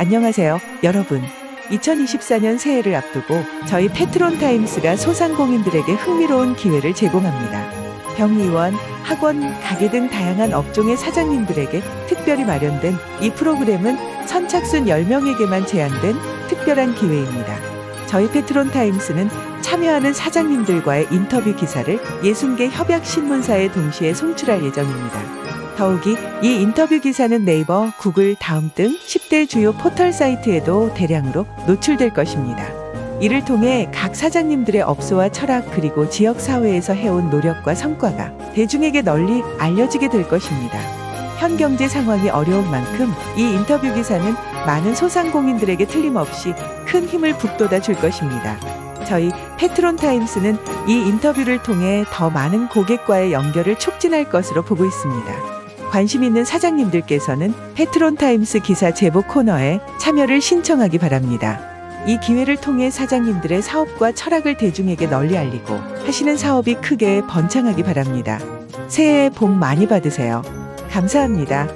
안녕하세요, 여러분. 2024년 새해를 앞두고 저희 패트론타임스가 소상공인들에게 흥미로운 기회를 제공합니다. 병의원, 학원, 가게 등 다양한 업종의 사장님들에게 특별히 마련된 이 프로그램은 선착순 10명에게만 제한된 특별한 기회입니다. 저희 패트론타임스는 참여하는 사장님들과의 인터뷰 기사를 60개 협약신문사에 동시에 송출할 예정입니다. 더욱이 이 인터뷰 기사는 네이버, 구글, 다음 등 10대 주요 포털 사이트에도 대량으로 노출될 것입니다. 이를 통해 각 사장님들의 업소와 철학 그리고 지역사회에서 해온 노력과 성과가 대중에게 널리 알려지게 될 것입니다. 현 경제 상황이 어려운 만큼 이 인터뷰 기사는 많은 소상공인들에게 틀림없이 큰 힘을 북돋아 줄 것입니다. 저희 패트론타임스는 이 인터뷰를 통해 더 많은 고객과의 연결을 촉진할 것으로 보고 있습니다. 관심 있는 사장님들께서는 패트론타임스 기사 제보 코너에 참여를 신청하기 바랍니다. 이 기회를 통해 사장님들의 사업과 철학을 대중에게 널리 알리고 하시는 사업이 크게 번창하기 바랍니다. 새해 복 많이 받으세요. 감사합니다.